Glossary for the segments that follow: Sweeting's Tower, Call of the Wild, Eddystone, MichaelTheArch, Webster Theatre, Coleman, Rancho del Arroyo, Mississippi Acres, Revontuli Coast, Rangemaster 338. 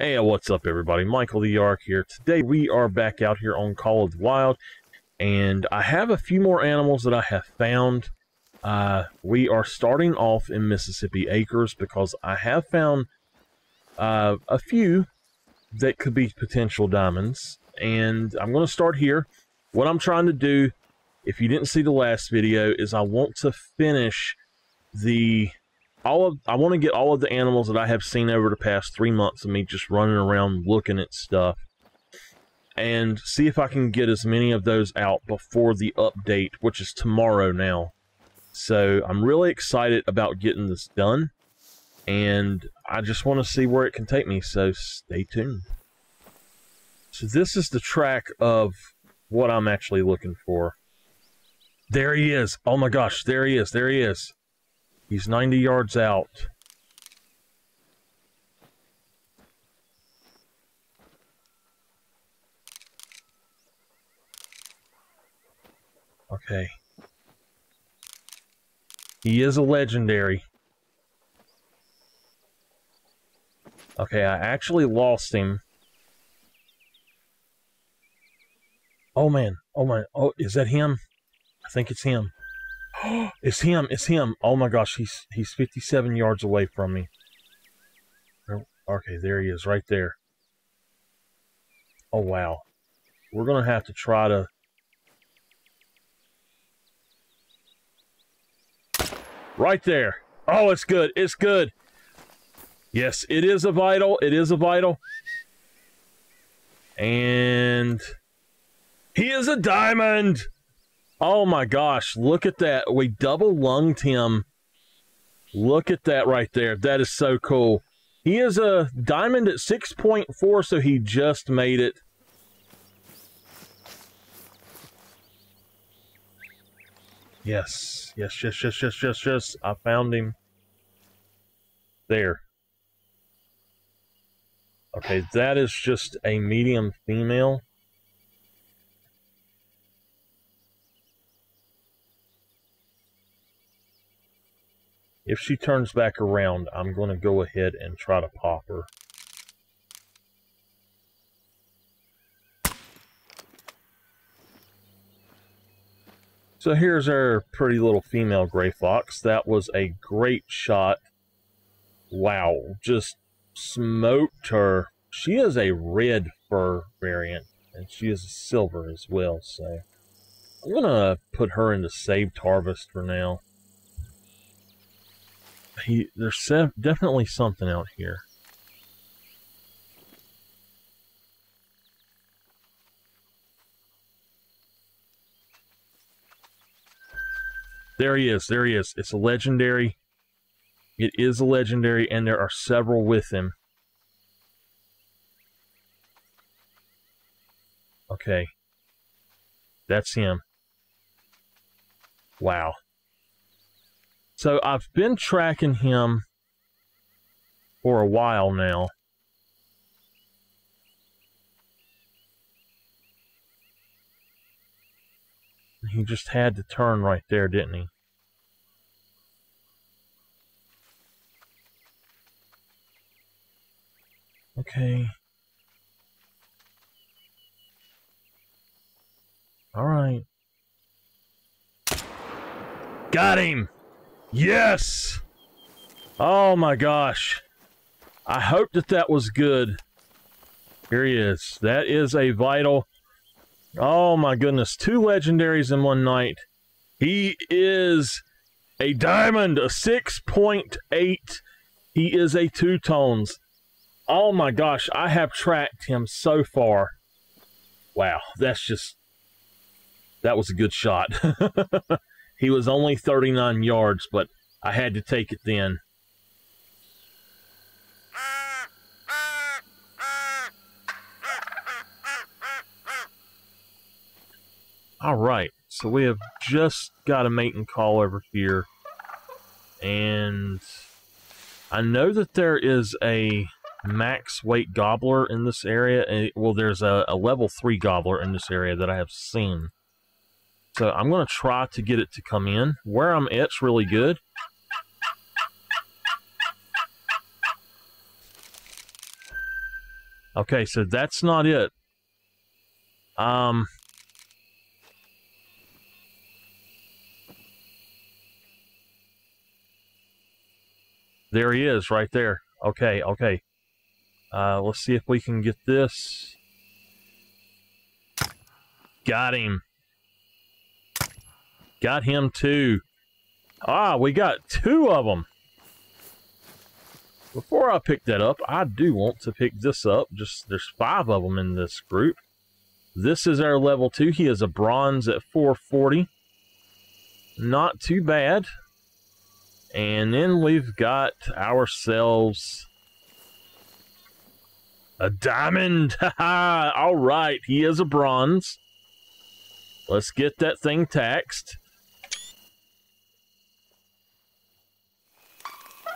Hey, what's up everybody? MichaelTheArch here. Today we are back out here on Call of the Wild, and I have a few more animals that I have found. We are starting off in Mississippi Acres because I have found a few that could be potential diamonds, and I'm going to start here. What I'm trying to do, if you didn't see the last video, is I want to finish the... I want to get all of the animals that I have seen over the past 3 months of me just running around looking at stuff, and see if I can get as many of those out before the update, which is tomorrow now. So I'm really excited about getting this done, and I just want to see where it can take me, so stay tuned. So this is the track of what I'm actually looking for. There he is. Oh my gosh, there he is, there he is. He's 90 yards out. Okay. He is a legendary. Okay, I actually lost him. Oh man, oh man, oh, is that him? I think it's him. It's him, it's him. Oh my gosh, he's 57 yards away from me. Okay, there he is, right there. Oh wow. We're gonna have to try to... Right there. Oh, it's good, it's good. Yes, it is a vital, it is a vital. And... he is a diamond! Oh my gosh, look at that. We double lunged him. Look at that right there. That is so cool. He is a diamond at 6.4, so he just made it. Yes. Yes, yes, yes, yes, yes, yes. I found him. There. Okay, that is just a medium female. If she turns back around, I'm going to go ahead and try to pop her. So here's our pretty little female gray fox. That was a great shot. Wow, just smoked her. She is a red fur variant, and she is silver as well, so I'm going to put her into saved harvest for now. There's definitely something out here. There he is, there he is. It's a legendary. It is a legendary, and there are several with him. Okay. That's him. Wow. So I've been tracking him for a while now. He just had to turn right there, didn't he? Okay. All right. Got him! Yes! Oh my gosh. I hope that that was good. Here he is. That is a vital. Oh my goodness. 2 legendaries in one night. He is a diamond, a 6.8. He is a 2-tones. Oh my gosh. I have tracked him so far. Wow. That's just... that was a good shot. He was only 39 yards, but I had to take it then. All right, so we have just got a mating call over here. And I know that there is a max weight gobbler in this area. Well, there's a level 3 gobbler in this area that I have seen. So I'm going to try to get it to come in. Where I'm at's really good. Okay, so that's not it. There he is, right there. Okay, okay. Let's see if we can get this. Got him. Got him too. Ah, we got two of them. Before I pick that up, I do want to pick this up. Just there's 5 of them in this group. This is our level 2. He is a bronze at 440. Not too bad. And then we've got ourselves a diamond. All right, he is a bronze. Let's get that thing taxed.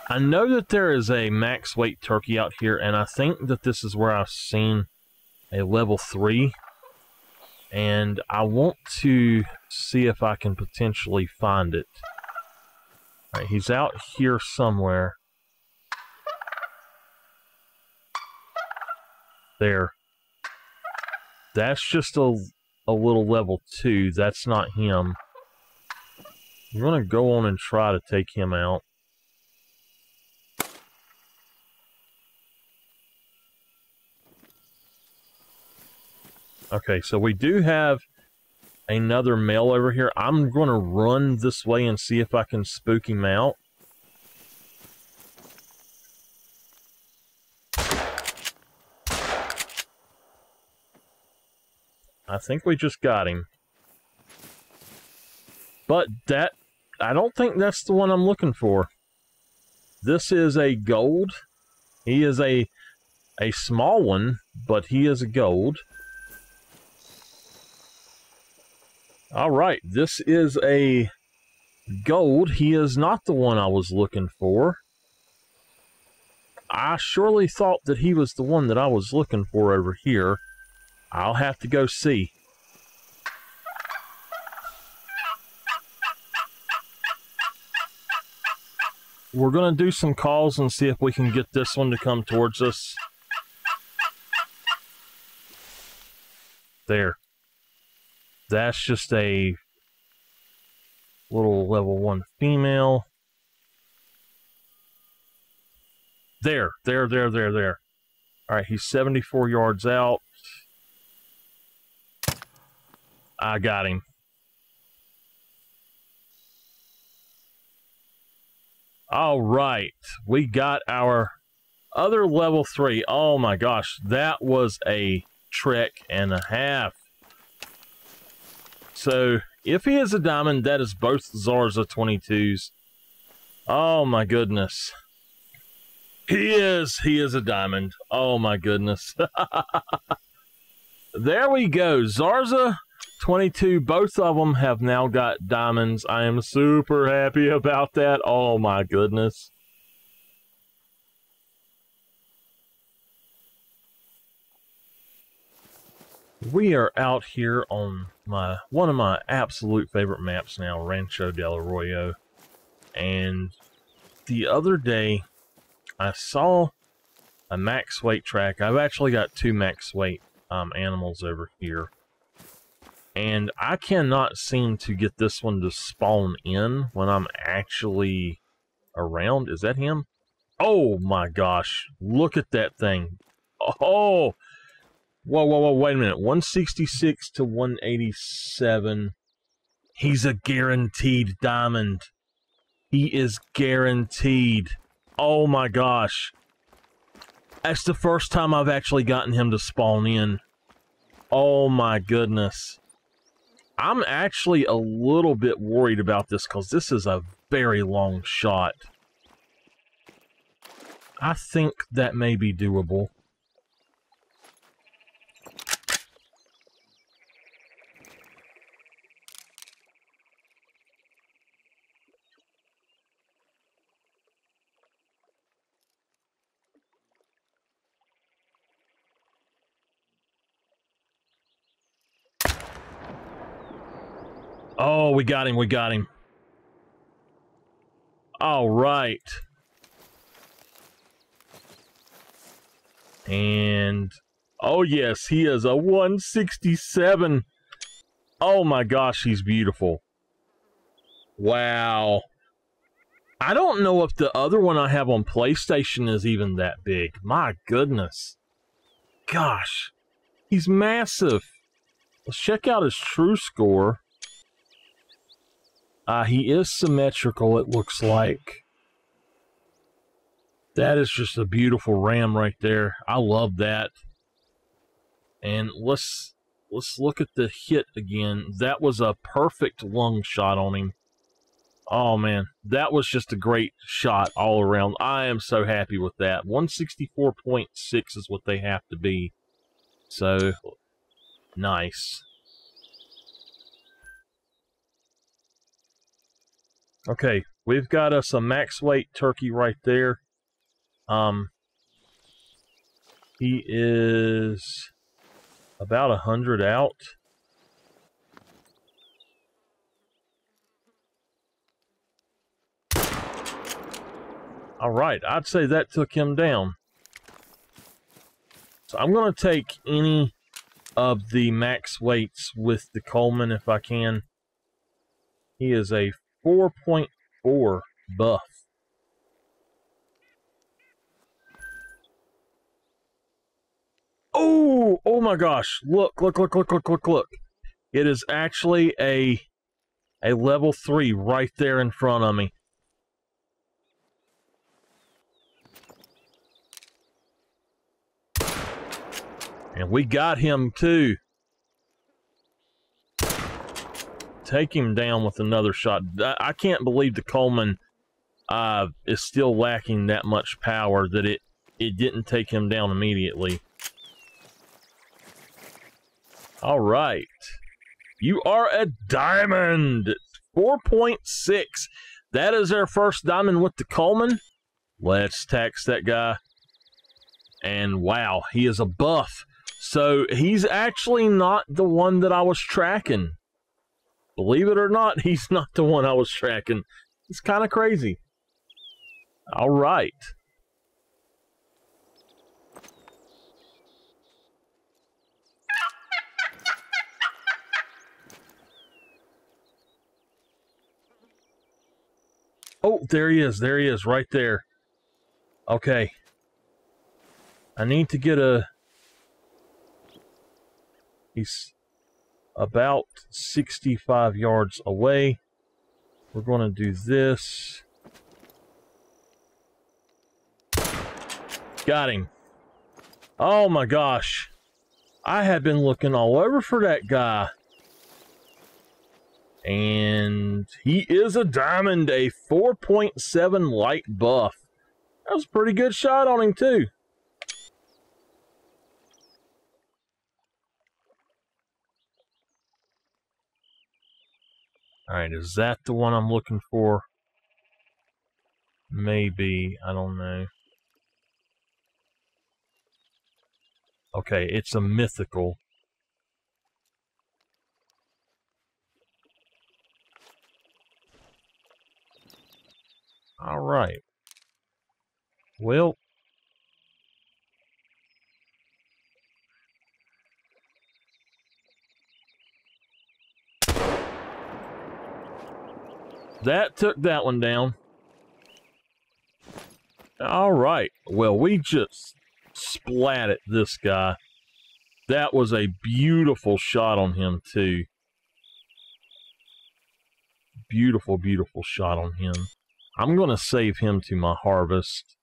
I know that there is a max weight turkey out here, and I think that this is where I've seen a level 3. And I want to see if I can potentially find it. All right, he's out here somewhere. There. That's just a little level 2. That's not him. I'm going to go on and try to take him out. Okay, so we do have another male over here. I'm going to run this way and see if I can spook him out. I think we just got him. But that, I don't think that's the one I'm looking for. This is a gold. He is a small one, but he is a gold. All right, this is a gold. He is not the one I was looking for. I surely thought that he was the one that I was looking for over here. I'll have to go see. We're going to do some calls and see if we can get this one to come towards us. There. That's just a little level 1 female. There. All right, he's 74 yards out. I got him. All right, we got our other level 3. Oh my gosh, that was a trek and a half. So, if he is a diamond, that is both Zarza 22s. Oh my goodness. He is a diamond. Oh my goodness. There we go. Zarza 22, both of them have now got diamonds. I am super happy about that. Oh my goodness. We are out here on one of my absolute favorite maps now, Rancho del Arroyo. And the other day, I saw a max weight track. I've actually got 2 max weight animals over here. And I cannot seem to get this one to spawn in when I'm actually around. Is that him? Oh my gosh, look at that thing. Oh! Whoa, wait a minute. 166 to 187. He's a guaranteed diamond. He is guaranteed. Oh my gosh. That's the first time I've actually gotten him to spawn in. Oh my goodness. I'm actually a little bit worried about this because this is a very long shot. I think that may be doable. Oh, we got him. All right. And Oh yes, he is a 167. Oh my gosh, he's beautiful. Wow. I don't know if the other one I have on PlayStation is even that big. My goodness. Gosh, he's massive. Let's check out his true score. He is symmetrical, it looks like. That is just a beautiful ram right there. I love that. And let's look at the hit again. That was a perfect lung shot on him. Oh man, that was just a great shot all around. I am so happy with that. 164.6 is what they have to be. So nice. Okay, we've got us a max weight turkey right there. He is about 100 out. All right, I'd say that took him down. So I'm going to take any of the max weights with the Coleman if I can. He is a 4.4 buff. Oh, oh my gosh. Look, look, look, look, look, look, look. It is actually a level 3 right there in front of me. And we got him too. Take him down with another shot. I can't believe the Coleman is still lacking that much power that it didn't take him down immediately. All right. You are a diamond. 4.6. That is our first diamond with the Coleman. Let's tax that guy. And wow, he is a buff. So he's actually not the one that I was tracking. Believe it or not, he's not the one I was tracking. It's kind of crazy. All right. Oh, there he is. There he is right there. Okay. I need to get a... He's about 65 yards away. We're going to do this. Got him. Oh my gosh. I have been looking all over for that guy. And he is a diamond, a 4.7 light buff. That was a pretty good shot on him too. All right, is that the one I'm looking for? Maybe, I don't know. Okay, it's a mythical. All right. Well. That took that one down. All right. Well, we just splatted this guy. That was a beautiful shot on him, too. Beautiful, beautiful shot on him. I'm going to save him to my harvest.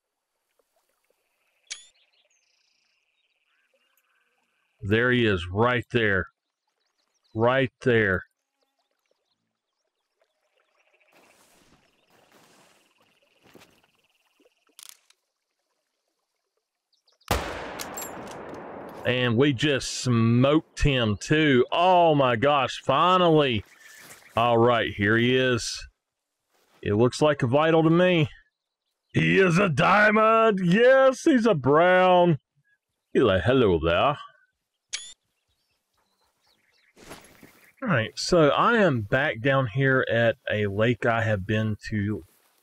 There he is, right there. Right there. And we just smoked him too. Oh my gosh, finally. All right, here he is. It looks like a vital to me. He is a diamond. Yes, he's a brown. He's like, hello there. All right, so I am back down here at a lake I have been to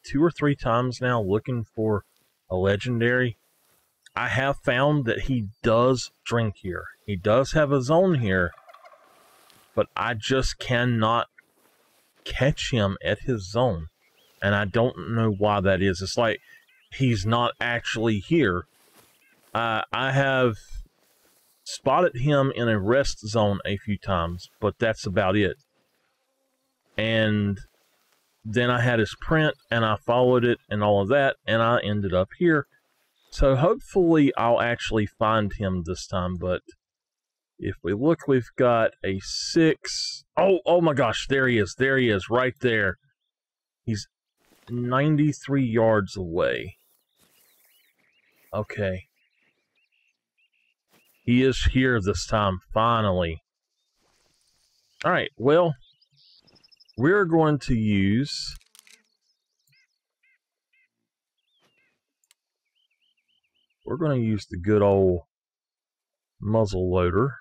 2 or 3 times now looking for a legendary. I have found that he does drink here. He does have a zone here, but I just cannot catch him at his zone. And I don't know why that is. It's like he's not actually here. I have spotted him in a rest zone a few times, but that's about it. And then I had his print, and I followed it and all of that, and I ended up here. So hopefully I'll actually find him this time, but if we look, we've got a 6. Oh my gosh, there he is, right there. He's 93 yards away. Okay. He is here this time, finally. Alright, well, we're going to use... we're going to use the good old muzzle loader.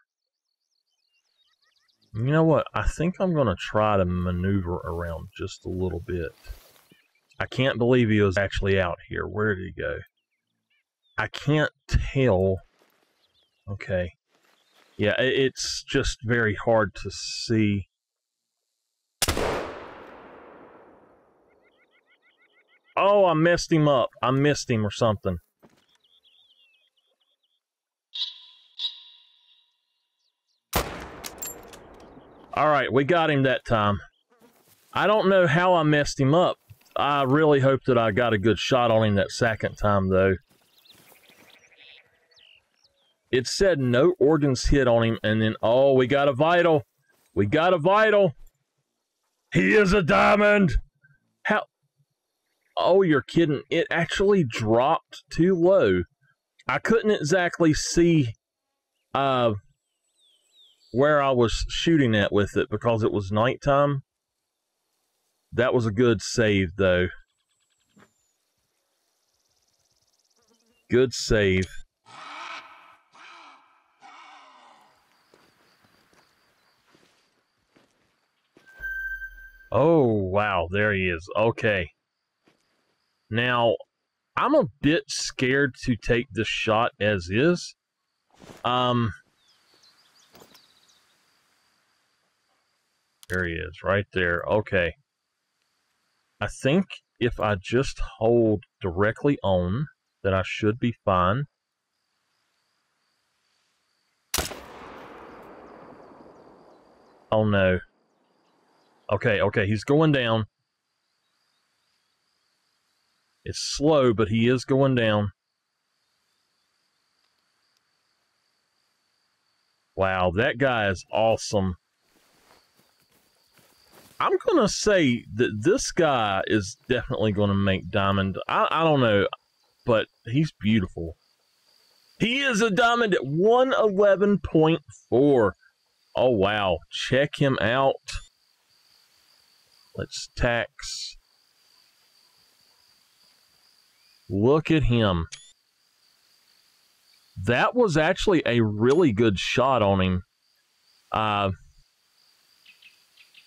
You know what? I think I'm going to try to maneuver around just a little bit. I can't believe he was actually out here. Where did he go? I can't tell. Okay. Yeah, it's just very hard to see. Oh, I messed him up. I missed him or something. Alright, we got him that time. I don't know how I messed him up. I really hope that I got a good shot on him that second time, though. It said no organs hit on him, and then, oh, we got a vital. We got a vital. He is a diamond. How? Oh, you're kidding. It actually dropped too low. I couldn't exactly see... where I was shooting at with it because it was nighttime. That was a good save, though. Good save. Oh, wow, there he is. Okay. Now, I'm a bit scared to take this shot as is. There he is, right there. Okay. I think if I just hold directly on, then I should be fine. Oh, no. Okay, he's going down. It's slow, but he is going down. Wow, that guy is awesome. I'm going to say that this guy is definitely going to make diamond. I don't know, but he's beautiful. He is a diamond at 111.4. Oh, wow. Check him out. Let's tax. Look at him. That was actually a really good shot on him.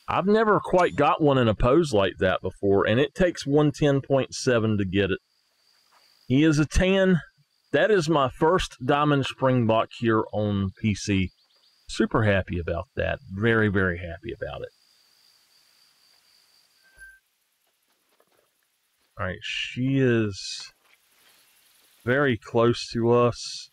I've never quite got one in a pose like that before, and it takes 110.7 to get it. He is a tan. That is my first Diamond Springbok here on PC. Super happy about that. Very, very happy about it. Alright, she is very close to us.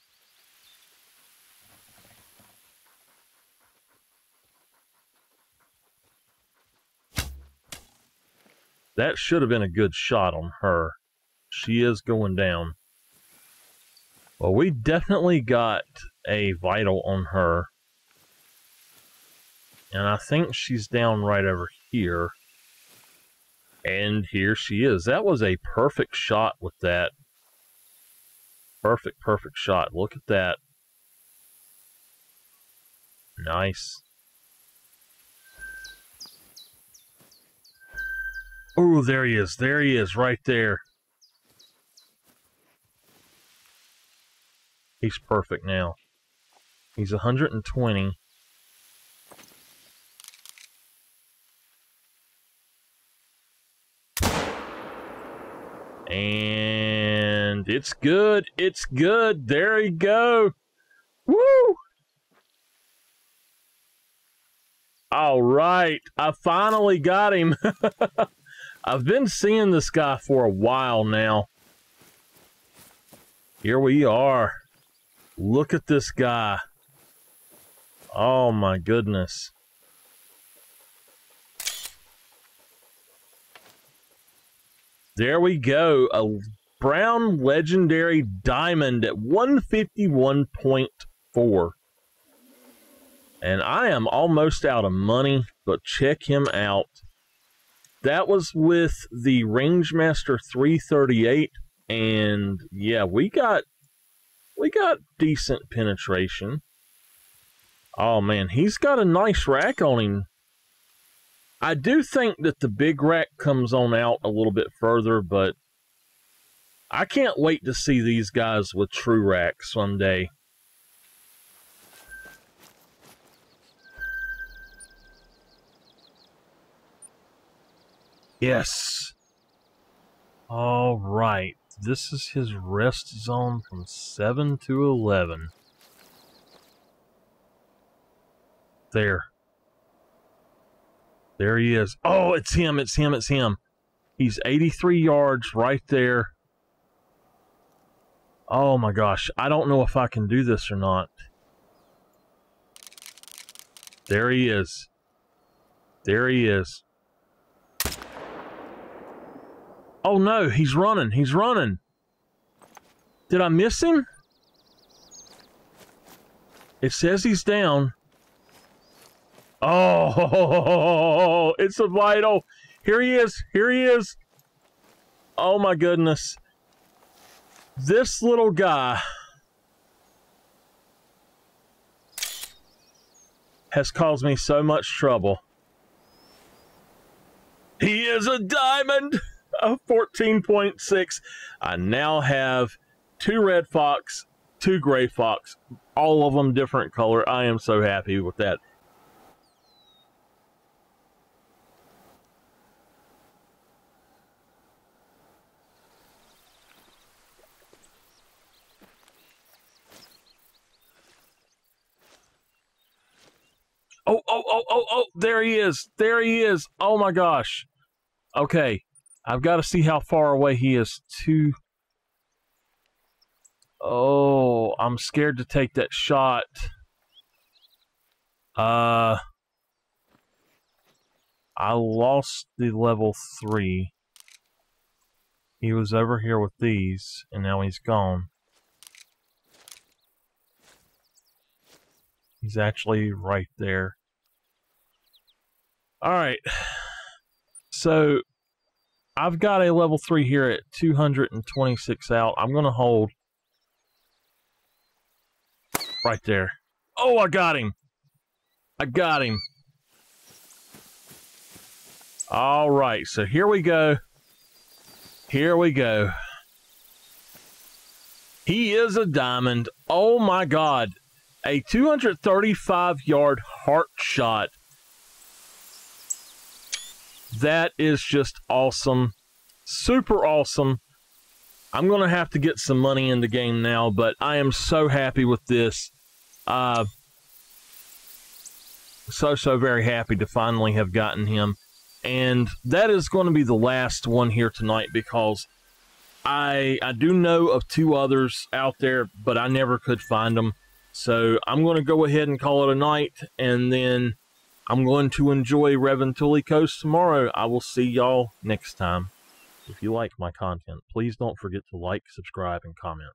That should have been a good shot on her. She is going down. Well, we definitely got a vital on her. And I think she's down right over here. And here she is. That was a perfect shot with that. Perfect shot. Look at that. Nice. Oh, there he is, right there. He's perfect now. He's 120. And and it's good. It's good. There you go. Woo! All right. I finally got him. I've been seeing this guy for a while now. Here we are. Look at this guy. Oh my goodness. There we go. A brown legendary diamond at 151.4. And I am almost out of money, but check him out. That was with the Rangemaster 338. And yeah, we got decent penetration. Oh man, he's got a nice rack on him. I do think that the big rack comes on out a little bit further, but I can't wait to see these guys with true racks someday. Yes. All right. This is his rest zone from 7 to 11. There. There he is. Oh, it's him. It's him. It's him. He's 83 yards right there. Oh my gosh. I don't know if I can do this or not. There he is. There he is. Oh no, he's running. He's running. Did I miss him? It says he's down. Oh, it's a vital. Here he is. Here he is. Oh my goodness. This little guy has caused me so much trouble. He is a diamond. 14.6. I now have 2 red fox, 2 gray fox, all of them different color. I am so happy with that. Oh, oh, oh, oh, oh, there he is. There he is. Oh my gosh. Okay. I've got to see how far away he is to... Oh, I'm scared to take that shot. I lost the level 3. He was over here with these, and now he's gone. He's actually right there. Alright. So... I've got a level 3 here at 226 out. I'm going to hold right there. Oh, I got him. I got him. All right. So here we go. Here we go. He is a diamond. Oh my God. A 235 yard heart shot. That is just awesome. Super awesome. I'm going to have to get some money in the game now, but I am so happy with this. So very happy to finally have gotten him. And that is going to be the last one here tonight because I do know of 2 others out there, but I never could find them. So I'm going to go ahead and call it a night, and then... I'm going to enjoy Revontuli Coast tomorrow. I will see y'all next time. If you like my content, please don't forget to like, subscribe, and comment.